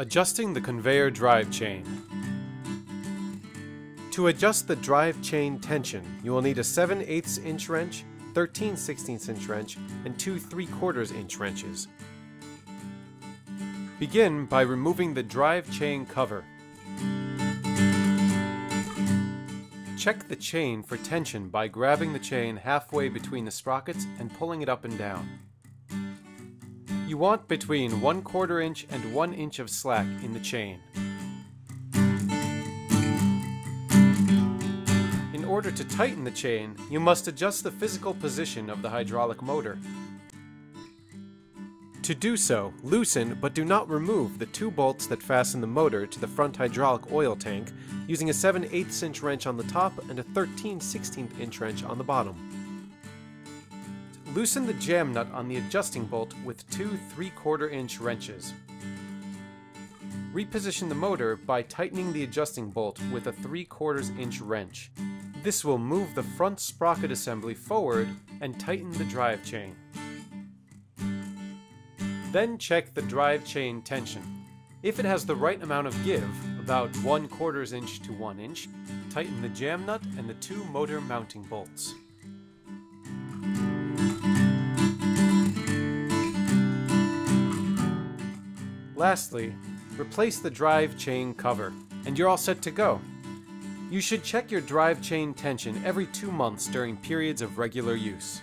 Adjusting the conveyor drive chain. To adjust the drive chain tension, you will need a 7/8 inch wrench, 13/16 inch wrench, and two 3/4 inch wrenches. Begin by removing the drive chain cover. Check the chain for tension by grabbing the chain halfway between the sprockets and pulling it up and down. You want between 1/4 inch and 1 inch of slack in the chain. In order to tighten the chain, you must adjust the physical position of the hydraulic motor. To do so, loosen but do not remove the two bolts that fasten the motor to the front hydraulic oil tank using a 7/8 inch wrench on the top and a 13/16 inch wrench on the bottom. Loosen the jam nut on the adjusting bolt with two 3/4 inch wrenches. Reposition the motor by tightening the adjusting bolt with a 3/4 inch wrench. This will move the front sprocket assembly forward and tighten the drive chain. Then check the drive chain tension. If it has the right amount of give, about 1/4 inch to 1 inch, tighten the jam nut and the two motor mounting bolts. Lastly, replace the drive chain cover, and you're all set to go. You should check your drive chain tension every 2 months during periods of regular use.